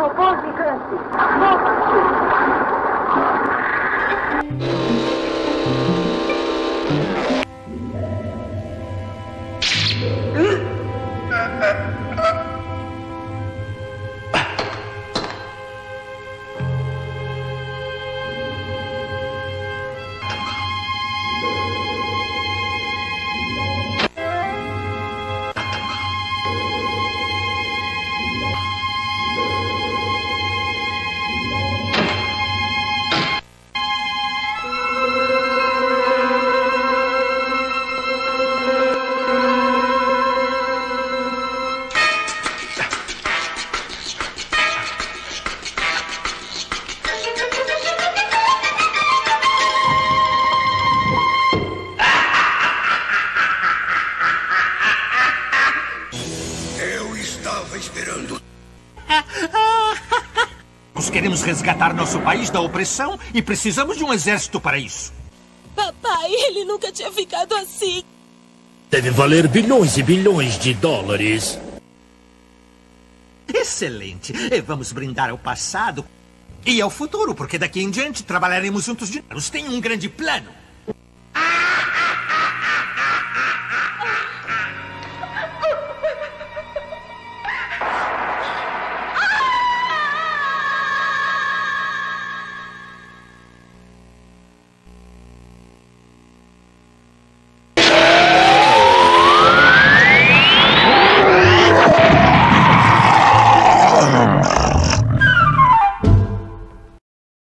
Robô gigante, esperando. Nós queremos resgatar nosso país da opressão e precisamos de um exército para isso. Papai, ele nunca tinha ficado assim. Deve valer bilhões e bilhões de dólares. Excelente. Vamos brindar ao passado e ao futuro, porque daqui em diante trabalharemos juntos de novo. Tem um grande plano.